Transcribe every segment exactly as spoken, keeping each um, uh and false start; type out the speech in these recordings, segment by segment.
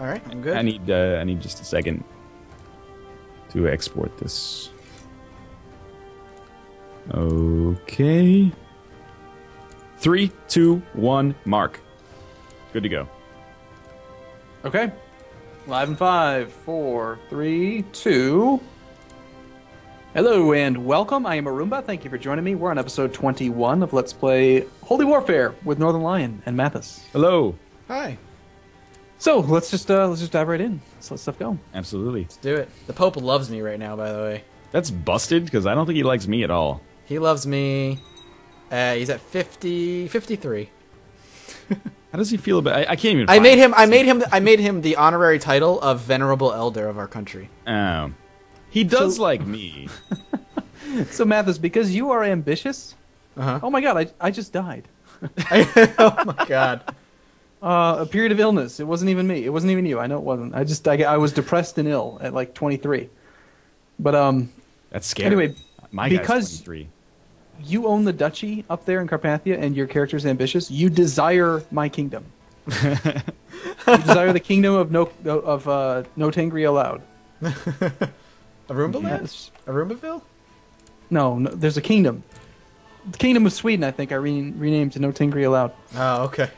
All right, I'm good. I need uh, I need just a second to export this. Okay. Three, two, one, mark. Good to go. Okay. Live in five, four, three, two. Hello and welcome. I am Arumba. Thank you for joining me. We're on episode twenty-one of Let's Play Holy Warfare with Northern Lion and Mathis. Hello. Hi. So let's just uh, let's just dive right in. Let's let stuff go. Absolutely. Let's do it. The Pope loves me right now, by the way. That's busted because I don't think he likes me at all. He loves me. Uh, he's at fifty, fifty-three. How does he feel about? I, I can't even. I made him. I made him. I made him the honorary title of venerable elder of our country. Um, he does so, like me. So Mathis, because you are ambitious. Uh-huh. Oh my God! I I just died. Oh my God. Uh, a period of illness. It wasn't even me. It wasn't even you. I know it wasn't. I just I, I was depressed and ill at like twenty-three. But um. That's scary. Anyway, my guy's twenty-three. You own the duchy up there in Carpathia, and your character's ambitious. You desire my kingdom. You desire the kingdom of no of uh, no Tangri allowed. Arumba yes. Arumbaville? No, no, there's a kingdom. The kingdom of Sweden, I think, I re renamed to no Tangri allowed. Oh, okay.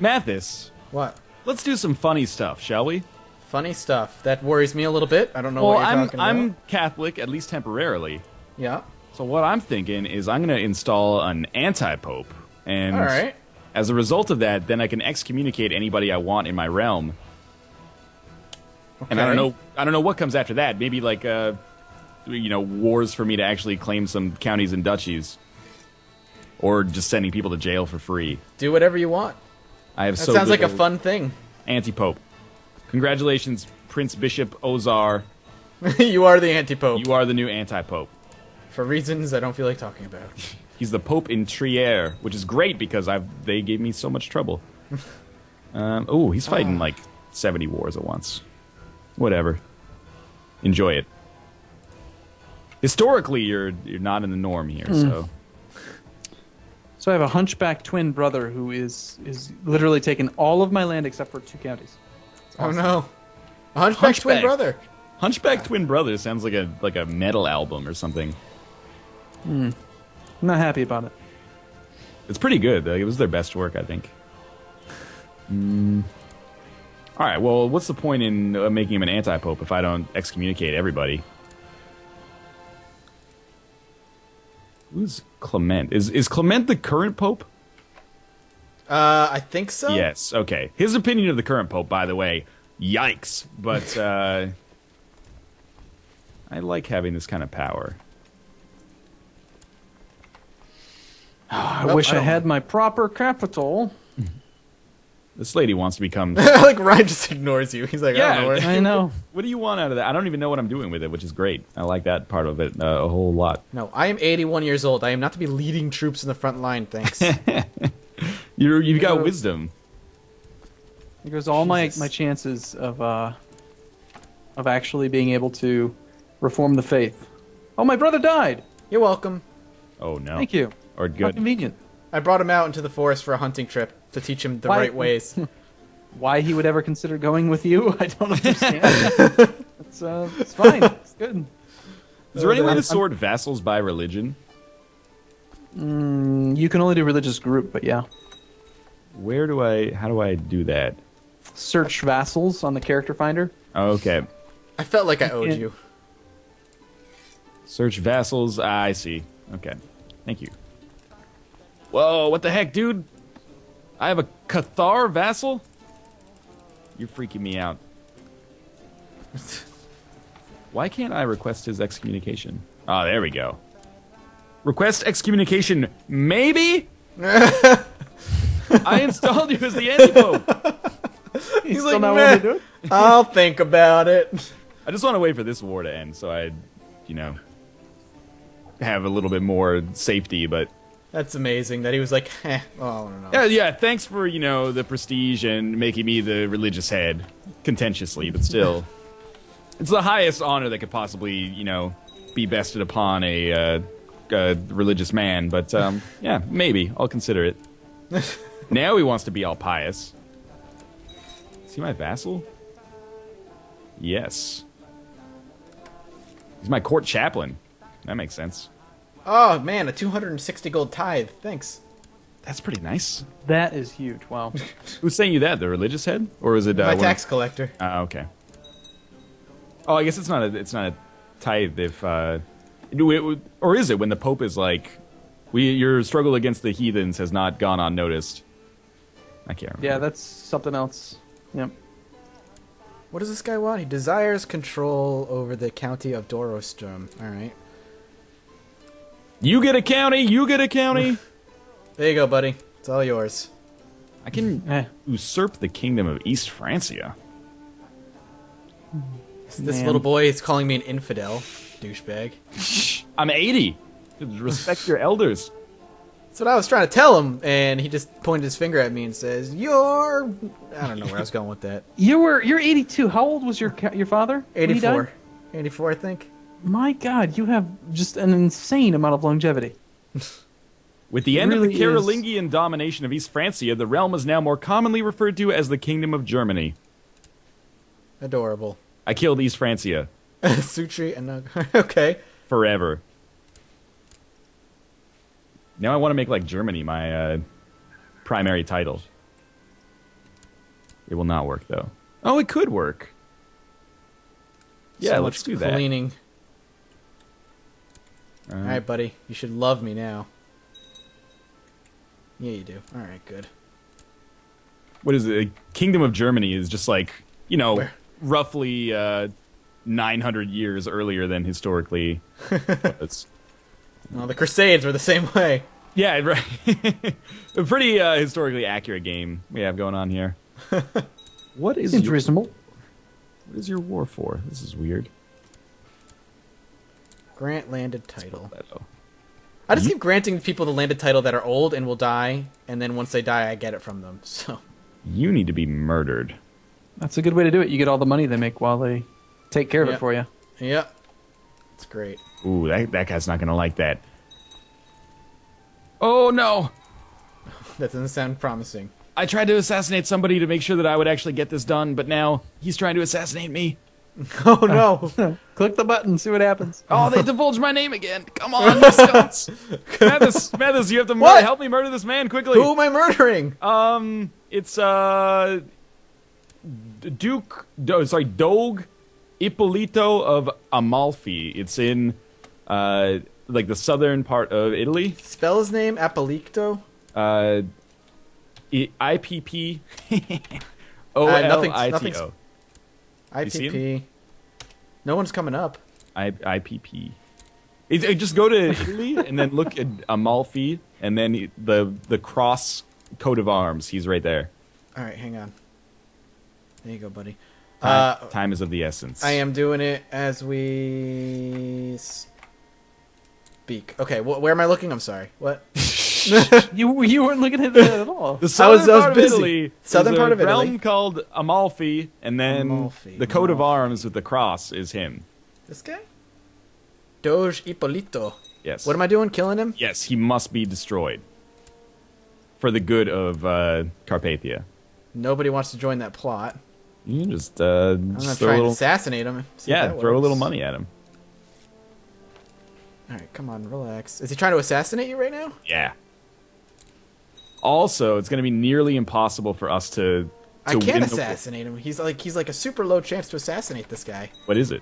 Mathis, what? Let's do some funny stuff, shall we? Funny stuff that worries me a little bit. I don't know. Well, what you're I'm talking about. I'm Catholic, at least temporarily. Yeah. So what I'm thinking is I'm going to install an anti-pope, and all right. As a result of that, then I can excommunicate anybody I want in my realm. Okay. And I don't know, I don't know what comes after that. Maybe like, uh, you know, wars for me to actually claim some counties and duchies, or just sending people to jail for free. Do whatever you want. I have that so sounds like a fun thing. Anti-pope. Congratulations, Prince Bishop Ozar. You are the anti-pope. You are the new anti-pope. For reasons I don't feel like talking about. He's the Pope in Trier, which is great because I've they gave me so much trouble. um, oh, he's fighting ah. like seventy wars at once. Whatever. Enjoy it. Historically, you're you're not in the norm here, mm. so. So I have a hunchback twin brother who is is literally taking all of my land except for two counties. Awesome. Oh no, a hunchback, hunchback twin brother. Hunchback twin brother sounds like a like a metal album or something. Hmm. I'm not happy about it. It's pretty good. Like, it was their best work, I think. Mm. All right. Well, what's the point in uh, making him an anti-pope if I don't excommunicate everybody? Who's Clement? Is is Clement the current pope? Uh, I think so. Yes. Okay. His opinion of the current pope, by the way, yikes. But uh, I like having this kind of power. Oh, I well, wish I, I had my proper capital. This lady wants to become... Like, Ryan just ignores you. He's like, yeah, I don't know where... I know. What do you want out of that? I don't even know what I'm doing with it, which is great. I like that part of it uh, a whole lot. No, I am eighty-one years old. I am not to be leading troops in the front line, thanks. You're, you've got wisdom. There goes all my, my chances of, uh, of actually being able to reform the faith. Oh, my brother died! You're welcome. Oh, no. Thank you. Or good. How convenient. I brought him out into the forest for a hunting trip to teach him the why, right ways. Why he would ever consider going with you, I don't understand. It's, uh, it's fine. It's good. Is so there any way to sort I'm, vassals by religion? Mm, you can only do religious group, but yeah. Where do I... How do I do that? Search vassals on the character finder. Okay. I felt like I owed you. Search vassals. Ah, I see. Okay. Thank you. Whoa, what the heck, dude? I have a Cathar vassal? You're freaking me out. Why can't I request his excommunication? Ah, oh, there we go. Request excommunication, maybe? I installed you as the anti-pope. He's like, man, I'll think about it. I just want to wait for this war to end so I, you know, have a little bit more safety, but... That's amazing that he was like, eh, oh, I don't know. Yeah, yeah, thanks for, you know, the prestige and making me the religious head. Contentiously, but still. It's the highest honor that could possibly, you know, be bested upon a, uh, a religious man. But, um, yeah, maybe. I'll consider it. Now he wants to be all pious. Is he my vassal? Yes. He's my court chaplain. That makes sense. Oh, man, a two hundred sixty gold tithe. Thanks. That's pretty nice. That is huge. Wow. Who's saying you that? The religious head? Or is it... Uh, my tax collector. Oh, uh, okay. Oh, I guess it's not a, it's not a tithe if... Uh, it, or is it when the Pope is like, "We your struggle against the heathens has not gone unnoticed." I can't remember. Yeah, that's something else. Yep. What does this guy want? He desires control over the county of Dorostrum. All right. You get a county. You get a county. There you go, buddy. It's all yours. I can eh. usurp the kingdom of East Francia. This Man. little boy is calling me an infidel, douchebag. I'm eighty. Respect your elders. That's what I was trying to tell him, and he just pointed his finger at me and says, "You're." I don't know where I was going with that. You were. You're eighty-two. How old was your your father? eighty-four. eighty-four, I think. My God, you have just an insane amount of longevity. With the end really of the Karolingian is. domination of East Francia, the realm is now more commonly referred to as the Kingdom of Germany. Adorable. I killed East Francia. Sutri and uh, okay. Forever. Now I want to make like Germany my uh, primary title. It will not work though. Oh, it could work. Yeah, so let's do that. Cleaning. Uh, All right, buddy. You should love me now. Yeah, you do. All right, good. What is it? The Kingdom of Germany is just like, you know, Where? roughly uh, nine hundred years earlier than historically. It's, well, the Crusades were the same way. Yeah, right. A pretty uh, historically accurate game we have going on here. What is your, reasonable? What is your war for? This is weird. Grant landed title. I just keep granting people the landed title that are old and will die, and then once they die, I get it from them. So you need to be murdered. That's a good way to do it. You get all the money they make while they take care of yep. it for you. Yeah, it's great. Ooh, that that guy's not gonna like that. Oh no, that doesn't sound promising. I tried to assassinate somebody to make sure that I would actually get this done, but now he's trying to assassinate me. Oh no! Click the button, see what happens. Oh, they divulged my name again. Come on, you stunts. Mathis, Mathis, you have to murder, help me murder this man quickly. Who am I murdering? Um, it's uh, Duke. Do, sorry, Dog Ippolito of Amalfi. It's in uh, like the southern part of Italy. Spell his name, Ippolito. Uh, I P P O L I T O. I P P. No one's coming up. I I P P. It, it just go to Italy and then look at Amalfi and then the the cross coat of arms. He's right there. All right, hang on. There you go, buddy. Time, uh, time is of the essence. I am doing it as we speak. Okay, wh where am I looking? I'm sorry. What? you you weren't looking at that at all. The southern I was, I was part busy. of Italy. Southern part of Italy. There's a realm called Amalfi, and then Amalfi, the coat Amalfi. of arms with the cross is him. This guy? Doge Ippolito. Yes. What am I doing? Killing him? Yes, he must be destroyed. For the good of uh, Carpathia. Nobody wants to join that plot. You can just, uh, I'm just throw try a little... and assassinate him. Yeah, throw a little money at him. Alright, come on, relax. Is he trying to assassinate you right now? Yeah. Also, it's going to be nearly impossible for us to. to I can't assassinate him. He's like he's like a super low chance to assassinate this guy. What is it?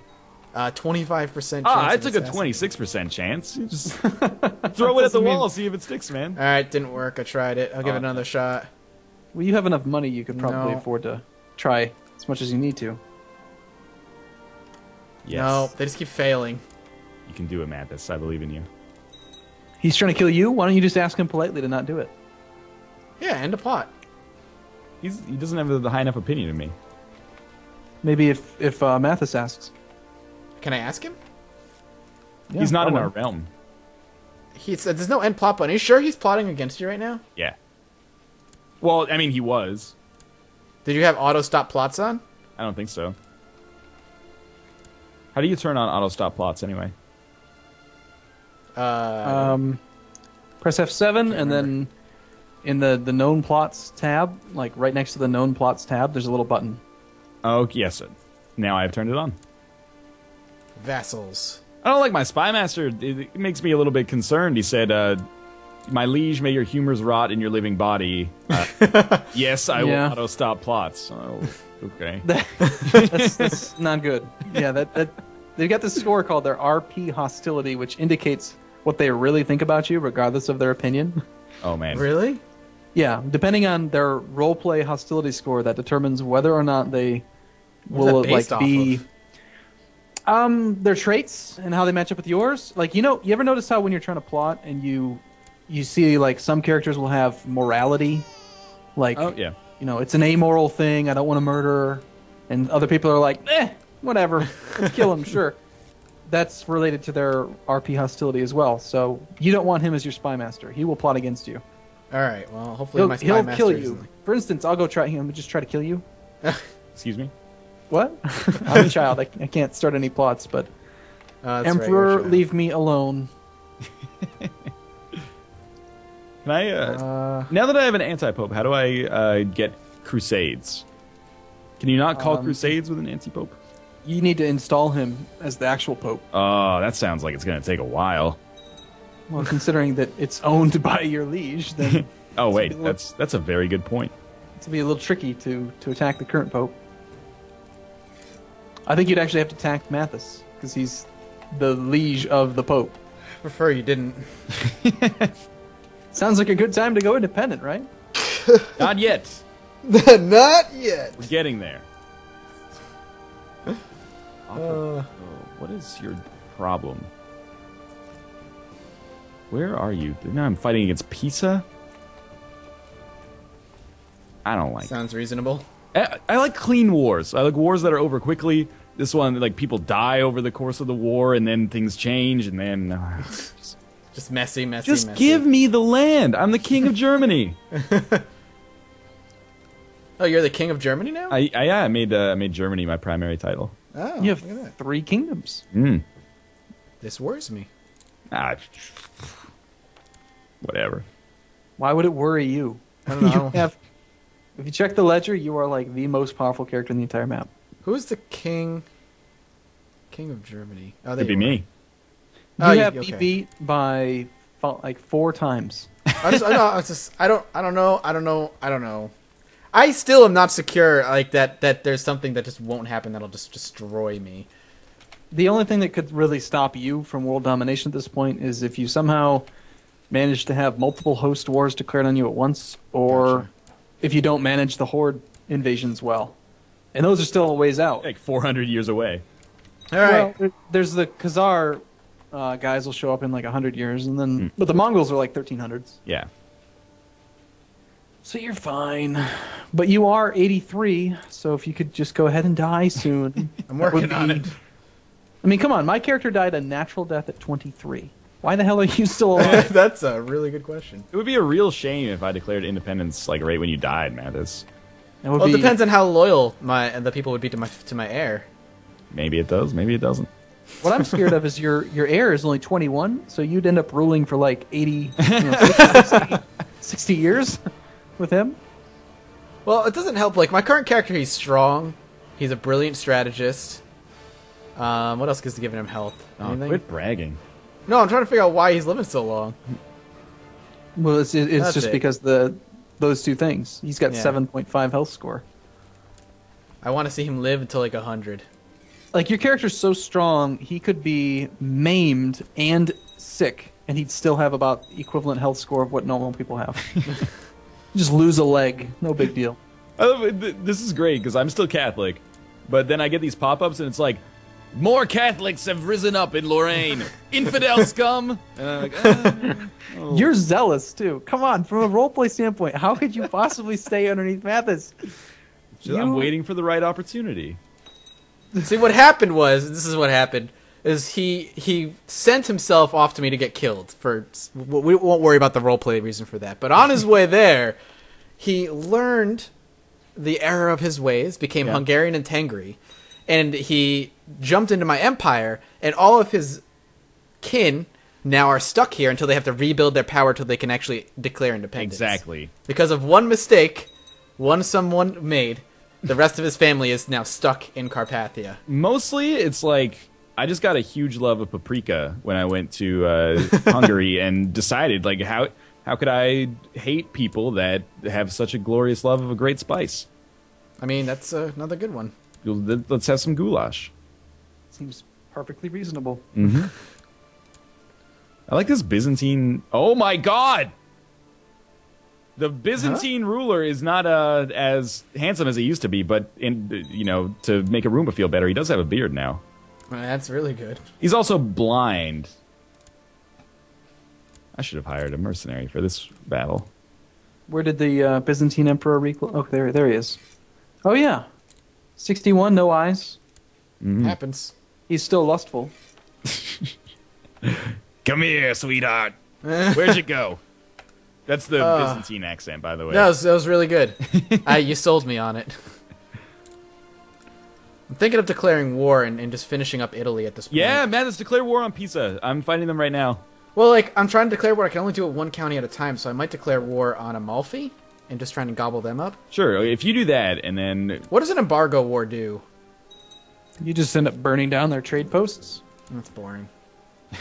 Uh, twenty-five percent. Ah, I took a twenty-six percent chance. You just throw it at the mean... wall, see if it sticks, man. All right, didn't work. I tried it. I'll give uh, it another shot. Well, you have enough money. You could probably no. afford to try as much as you need to. Yes. No, they just keep failing. You can do it, Mathis. I believe in you. He's trying to kill you. Why don't you just ask him politely to not do it? Yeah, end a plot. He's, he doesn't have the high enough opinion of me. Maybe if, if uh, Mathis asks. Can I ask him? Yeah, he's not probably. in our realm. He said there's no end plot button. Are you sure he's plotting against you right now? Yeah. Well, I mean, he was. Did you have auto-stop plots on? I don't think so. How do you turn on auto-stop plots, anyway? Uh, um, press F seven and then... In the, the known plots tab, like right next to the known plots tab, there's a little button. Oh, yes. Now I have turned it on. Vassals. I don't like my spy master. It makes me a little bit concerned. He said, uh, "My liege, may your humors rot in your living body." Uh, yes, I yeah. will auto stop plots. Oh, okay, that's, that's not good. Yeah, that that they've got this score called their R P hostility, which indicates what they really think about you, regardless of their opinion. Oh man, really? Yeah, depending on their role play hostility score, that determines whether or not they will like be. Of? Um, their traits and how they match up with yours. Like, you know, you ever notice how when you're trying to plot and you, you see like some characters will have morality, like, oh, yeah. you know, it's an amoral thing. I don't want to murder, and other people are like, eh, whatever, let's kill him. Sure, that's related to their R P hostility as well. So you don't want him as your spy master. He will plot against you. All right. Well, hopefully he'll, my spy he'll master kill you. Isn't... For instance, I'll go try him and just try to kill you. Excuse me. What? I'm a child. I, I can't start any plots, but uh, Emperor, right, leave me alone. Can I? Uh, uh, now that I have an anti-pope, how do I uh, get crusades? Can you not call um, crusades with an anti-pope? You need to install him as the actual pope. Oh, that sounds like it's going to take a while. Well, considering that it's owned by your liege, then. Oh wait, little, that's that's a very good point. It'll be a little tricky to to attack the current pope. I think you'd actually have to attack Mathis, because he's the liege of the Pope. I prefer you didn't. Sounds like a good time to go independent, right? Not yet. Not yet. We're getting there. Uh, oh, what is your problem? Where are you? Now I'm fighting against Pisa? I don't like Sounds it. reasonable. I, I like clean wars. I like wars that are over quickly. This one, like, people die over the course of the war, and then things change, and then... Uh, just, just messy, messy, just messy. Just give me the land. I'm the king of Germany. Oh, you're the king of Germany now? I, I, yeah, I made, uh, I made Germany my primary title. Oh, you have look at that. three kingdoms. Mm. This worries me. Ah, whatever. Why would it worry you? I don't know. You have... If you check the ledger, you are like the most powerful character in the entire map. Who is the king? King of Germany. Oh, that'd be were. me. You oh, have you, okay. beat by like four times. I, just, I, know, I, just, I don't. I don't know. I don't know. I don't know. I still am not secure. Like that. That there's something that just won't happen. That'll just destroy me. The only thing that could really stop you from world domination at this point is if you somehow manage to have multiple host wars declared on you at once, or. Gotcha. If you don't manage the horde invasions well. And those are still a ways out. Like four hundred years away. All right. Well, there's the Khazar uh, guys will show up in like one hundred years, and then mm. but the Mongols are like thirteen hundreds. Yeah. So you're fine. But you are eighty-three, so if you could just go ahead and die soon. I'm working on it. I mean, come on. My character died a natural death at twenty-three. Why the hell are you still alive? That's a really good question. It would be a real shame if I declared independence like right when you died, Mathis. It well, be... it depends on how loyal my and the people would be to my to my heir. Maybe it does. Maybe it doesn't. What I'm scared of is your your heir is only twenty-one, so you'd end up ruling for like eighty, you know, sixty, sixty years with him. Well, it doesn't help. Like my current character, he's strong. He's a brilliant strategist. Um, what else is giving him health? Oh, quit bragging. No, I'm trying to figure out why he's living so long. Well, it's, it's That's just it. because the those two things. He's got yeah. seven point five health score. I want to see him live until like one hundred. Like, your character's so strong, he could be maimed and sick, and he'd still have about equivalent health score of what normal people have. Just lose a leg. No big deal. This is great, because I'm still Catholic, but then I get these pop-ups, and it's like, more Catholics have risen up in Lorraine. Infidel scum. And I'm like, oh, oh. You're zealous, too. Come on, from a roleplay standpoint, how could you possibly stay underneath Mathis? You... I'm waiting for the right opportunity. See, what happened was, this is what happened, is he he sent himself off to me to get killed. For we won't worry about the roleplay reason for that. But on his way there, he learned the error of his ways, became yeah. Hungarian and Tengri. And he jumped into my empire, and all of his kin now are stuck here until they have to rebuild their power until they can actually declare independence. Exactly. Because of one mistake, one someone made, The rest of his family is now stuck in Carpathia. Mostly, it's like, I just got a huge love of paprika when I went to uh, Hungary and decided, like, how how could I hate people that have such a glorious love of a great spice? I mean, that's uh, another good one. Let's have some goulash. Seems perfectly reasonable. Mm-hmm. I like this Byzantine... Oh my god! The Byzantine huh? ruler is not uh, as handsome as he used to be, but, in, you know, to make Arumba feel better, he does have a beard now. That's really good. He's also blind. I should have hired a mercenary for this battle. Where did the uh, Byzantine Emperor recall? Oh, there, there he is. Oh, yeah. sixty-one, no eyes. Mm-hmm. Happens. He's still lustful. Come here, sweetheart. Where'd you go? That's the uh, Byzantine accent, by the way. That was, that was really good. I, you sold me on it. I'm thinking of declaring war and, and just finishing up Italy at this point. Yeah, Mathis, declare war on Pisa. I'm fighting them right now. Well, like, I'm trying to declare war. I can only do it one county at a time, so I might declare war on Amalfi and just trying to gobble them up. Sure, if you do that, and then... What does an embargo war do? You just end up burning down their trade posts. That's boring.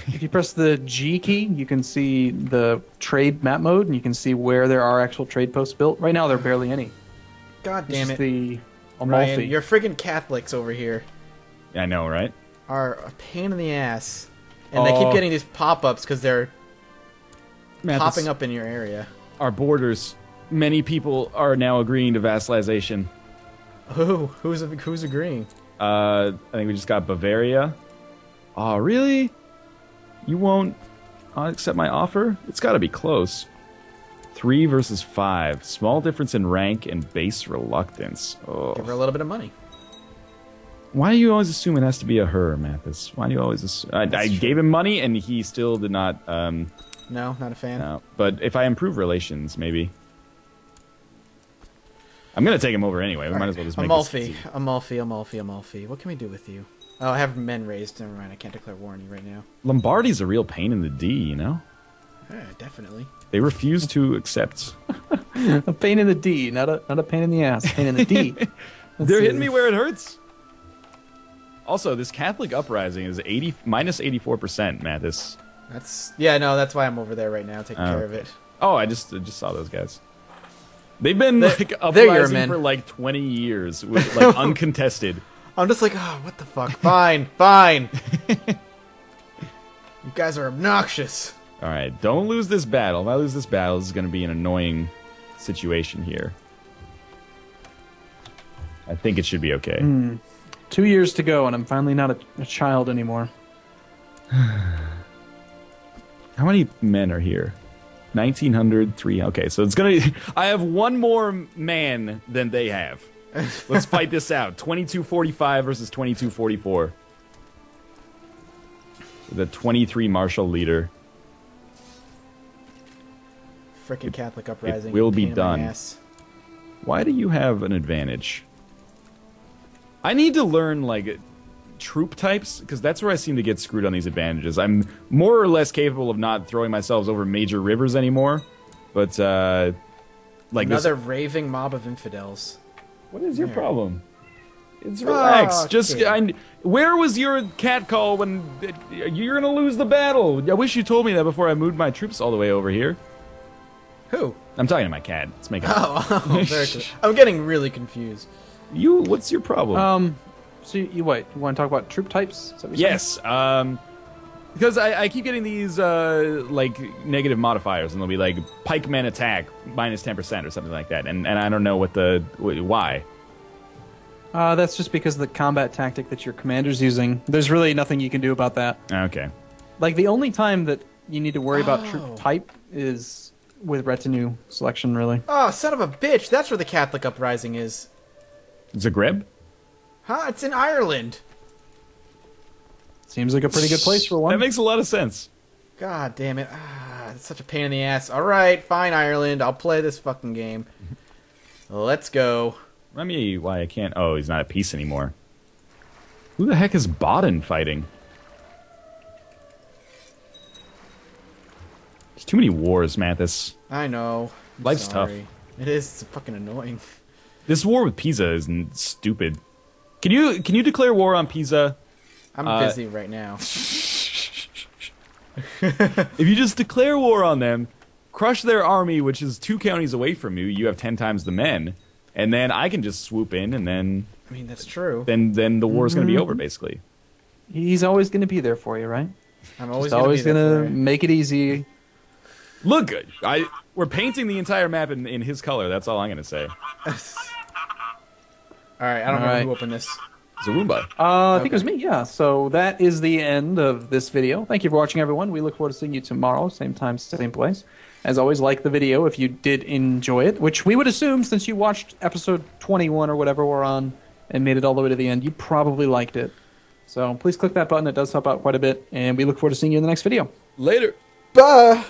If you press the G key, you can see the trade map mode, and you can see where there are actual trade posts built. Right now, there are barely any. God it's damn it. The... Amalfi. Ryan, you're friggin' Catholics over here. Yeah, I know, right? Are a pain in the ass. And oh. they keep getting these pop-ups because they're Mathis, popping up in your area. Our borders. Many people are now agreeing to vassalization. Who? Who's, who's agreeing? Uh, I think we just got Bavaria. Oh, really? You won't accept my offer? It's gotta be close. Three versus five. Small difference in rank and base reluctance. Oh. Give her a little bit of money. Why do you always assume it has to be a her, Mathis? Why do you always assume... I, I gave him money and he still did not... Um, no, not a fan. No. But if I improve relations, maybe. I'm going to take him over anyway. We All might right. as well just make Amalfi. Amalfi, Amalfi, Amalfi. What can we do with you? Oh, I have men raised. Never mind. I can't declare war on you right now. Lombardy's a real pain in the D, you know? Yeah, definitely. They refuse to accept. A pain in the D, not a not a pain in the ass. Pain in the D. They're see. hitting me where it hurts. Also, this Catholic uprising is eighty minus eighty four percent, Mathis. That's yeah, no, that's why I'm over there right now, taking oh. care of it. Oh, I just I just saw those guys. They've been they're, like uprising for like twenty years, with, like uncontested. I'm just like, oh, what the fuck? Fine, fine. You guys are obnoxious. All right, don't lose this battle. If I lose this battle, this is going to be an annoying situation here. I think it should be okay. Mm. Two years to go, and I'm finally not a, a child anymore. How many men are here? nineteen hundred, three. Okay, so it's going to... I have one more man than they have. Let's fight this out. twenty-two forty-five versus twenty-two forty-four. The twenty-three martial leader. Frickin' Catholic uprising. It will be done. Why do you have an advantage? I need to learn, like, troop types, because that's where I seem to get screwed on these advantages. I'm more or less capable of not throwing myself over major rivers anymore, but, uh... like Another this... raving mob of infidels. What is your there. problem? It's relax. Oh, Just, okay. I, where was your cat call when you're gonna lose the battle? I wish you told me that before I moved my troops all the way over here. Who? I'm talking to my cat. Let's make it. Oh, oh very good. I'm getting really confused. You, what's your problem? Um, so you, you what? You want to talk about troop types? Is that what you're yes. Saying? Um, because I, I keep getting these uh like negative modifiers, and they'll be like pikemen attack minus ten percent or something like that, and and I don't know what the why. Uh, that's just because of the combat tactic that your commander's using. There's really nothing you can do about that. Okay. Like the only time that you need to worry oh. about troop type is. With retinue selection, really. Oh, son of a bitch! That's where the Catholic uprising is. Zagreb? Huh? It's in Ireland. Seems like a pretty good place for one. That makes a lot of sense. God damn it. Ah, it's such a pain in the ass. Alright, fine, Ireland. I'll play this fucking game. Let's go. Remind me why I can't... Oh, he's not at peace anymore. Who the heck is Baden fighting? There's too many wars, Mathis. I know. Life's tough. It is. It's fucking annoying. This war with Pisa is stupid. Can you can you declare war on Pisa? I'm uh, busy right now. If you just declare war on them, crush their army, which is two counties away from you. You have ten times the men, and then I can just swoop in, and then I mean that's true. Then then the war is mm-hmm. going to be over, basically. He's always going to be there for you, right? I'm always gonna always going to make it easy. Look, I we're painting the entire map in, in his color. That's all I'm going to say. All right, I don't all know right. who opened this. Zarumba. Uh, I okay. think it was me, yeah. So that is the end of this video. Thank you for watching, everyone. We look forward to seeing you tomorrow, same time, same place. As always, like the video if you did enjoy it, which we would assume since you watched episode twenty-one or whatever we're on and made it all the way to the end, you probably liked it. So please click that button. It does help out quite a bit, and we look forward to seeing you in the next video. Later. Bye.